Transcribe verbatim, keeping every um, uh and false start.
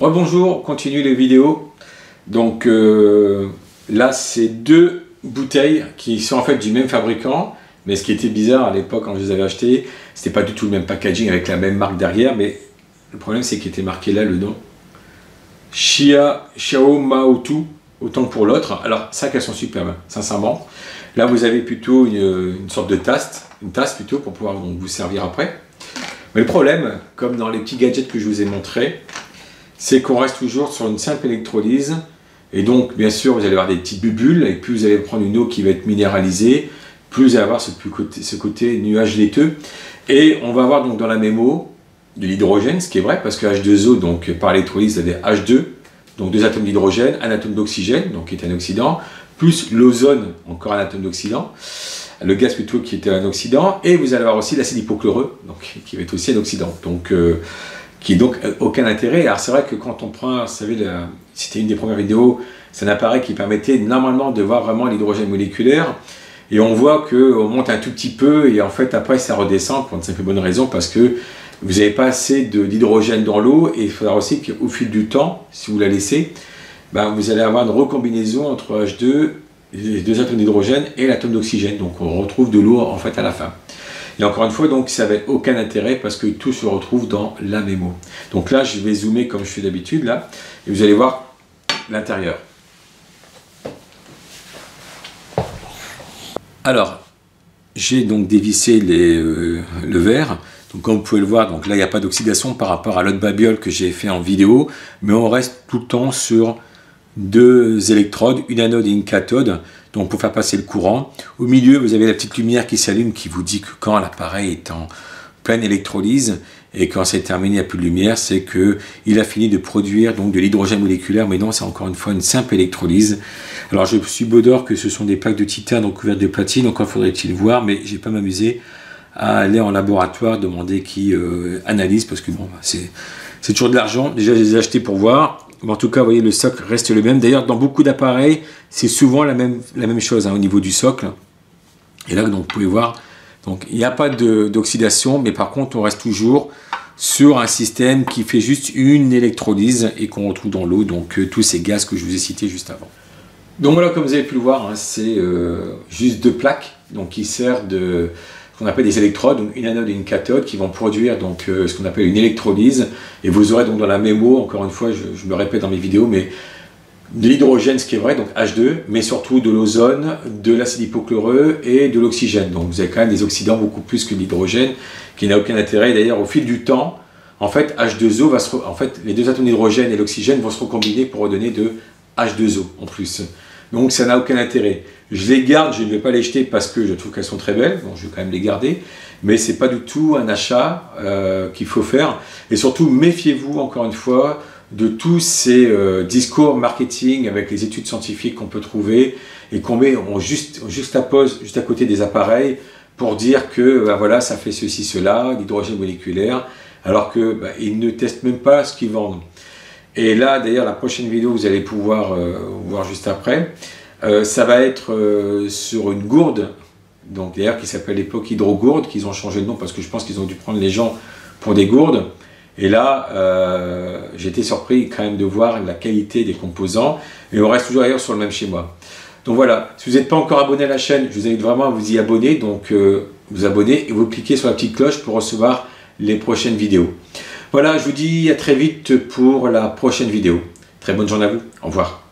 Rebonjour, continue les vidéos. Donc euh, là, c'est deux bouteilles qui sont en fait du même fabricant. Mais ce qui était bizarre à l'époque quand je les avais achetées, c'était pas du tout le même packaging avec la même marque derrière. Mais le problème, c'est qu'il était marqué là le nom. Chiao Mao Tou, autant pour l'autre. Alors, ça qu'elles sont superbes, sincèrement. Là, vous avez plutôt une, une sorte de tasse, une tasse plutôt pour pouvoir donc, vous servir après. Mais le problème, comme dans les petits gadgets que je vous ai montrés, c'est qu'on reste toujours sur une simple électrolyse. Et donc, bien sûr, vous allez avoir des petites bulles. Et plus vous allez prendre une eau qui va être minéralisée, plus vous allez avoir ce, côté, ce côté nuage laiteux. Et on va avoir donc dans la même eau de l'hydrogène, ce qui est vrai, parce que H deux O, donc par électrolyse, vous avez H deux, donc deux atomes d'hydrogène, un atome d'oxygène, donc qui est un oxydant, plus l'ozone, encore un atome d'oxydant, le gaz plutôt qui est un oxydant, et vous allez avoir aussi l'acide hypochloreux, donc qui va être aussi un oxydant, donc euh, qui n'a donc aucun intérêt. Alors c'est vrai que quand on prend, vous savez, c'était une des premières vidéos, c'est un appareil qui permettait normalement de voir vraiment l'hydrogène moléculaire. Et on voit qu'on monte un tout petit peu et en fait après ça redescend pour une simple bonne raison parce que vous n'avez pas assez d'hydrogène dans l'eau et il faudra aussi qu'au fil du temps, si vous la laissez, ben vous allez avoir une recombinaison entre H deux, les deux atomes d'hydrogène et l'atome d'oxygène. Donc on retrouve de l'eau en fait à la fin. Et encore une fois, donc ça n'avait aucun intérêt parce que tout se retrouve dans la même eau. Donc là, je vais zoomer comme je fais d'habitude là et vous allez voir l'intérieur. Alors, j'ai donc dévissé les, euh, le verre. Donc, comme vous pouvez le voir, donc là, il n'y a pas d'oxydation par rapport à l'autre babiole que j'ai fait en vidéo. Mais on reste tout le temps sur deux électrodes, une anode et une cathode. Donc, pour faire passer le courant. Au milieu, vous avez la petite lumière qui s'allume, qui vous dit que quand l'appareil est en pleine électrolyse et quand c'est terminé, il n'y a plus de lumière, c'est qu'il a fini de produire donc, de l'hydrogène moléculaire. Mais non, c'est encore une fois une simple électrolyse. Alors, je subodore que ce sont des plaques de titane recouvertes de platine. Encore faudrait-il voir, mais je n'ai pas m'amusé à aller en laboratoire, demander qui euh, analyse, parce que bon, c'est toujours de l'argent. Déjà, je les ai achetés pour voir. Mais en tout cas, vous voyez, le socle reste le même. D'ailleurs, dans beaucoup d'appareils, c'est souvent la même, la même chose hein, au niveau du socle. Et là, donc, vous pouvez voir... Donc, il n'y a pas d'oxydation, mais par contre, on reste toujours sur un système qui fait juste une électrolyse et qu'on retrouve dans l'eau, donc euh, tous ces gaz que je vous ai cités juste avant. Donc voilà, comme vous avez pu le voir, hein, c'est euh, juste deux plaques donc, qui servent de ce qu'on appelle des électrodes, donc une anode et une cathode, qui vont produire donc, euh, ce qu'on appelle une électrolyse. Et vous aurez donc dans la même eau, encore une fois, je, je me répète dans mes vidéos, mais... de l'hydrogène, ce qui est vrai, donc H deux, mais surtout de l'ozone, de l'acide hypochloreux et de l'oxygène. Donc vous avez quand même des oxydants beaucoup plus que l'hydrogène, qui n'a aucun intérêt. D'ailleurs, au fil du temps, en fait, H deux O va se re... en fait, les deux atomes d'hydrogène et l'oxygène vont se recombiner pour redonner de H deux O en plus. Donc ça n'a aucun intérêt. Je les garde, je ne vais pas les jeter parce que je trouve qu'elles sont très belles. Bon, je vais quand même les garder, mais c'est pas du tout un achat euh, qu'il faut faire. Et surtout, méfiez-vous encore une fois de tous ces euh, discours marketing avec les études scientifiques qu'on peut trouver et qu'on met, on juste, on juxtapose juste à côté des appareils pour dire que ben voilà, ça fait ceci, cela, l'hydrogène moléculaire, alors qu'ils ben, ne testent même pas ce qu'ils vendent. Et là, d'ailleurs, la prochaine vidéo, vous allez pouvoir euh, voir juste après, euh, ça va être euh, sur une gourde, donc d'ailleurs qui s'appelle à l'époque Hydro-Gourde, qu'ils ont changé de nom parce que je pense qu'ils ont dû prendre les gens pour des gourdes. Et là, euh, j'étais surpris quand même de voir la qualité des composants. Et on reste toujours d'ailleurs sur le même schéma. Donc voilà, si vous n'êtes pas encore abonné à la chaîne, je vous invite vraiment à vous y abonner. Donc euh, vous abonnez et vous cliquez sur la petite cloche pour recevoir les prochaines vidéos. Voilà, je vous dis à très vite pour la prochaine vidéo. Très bonne journée à vous. Au revoir.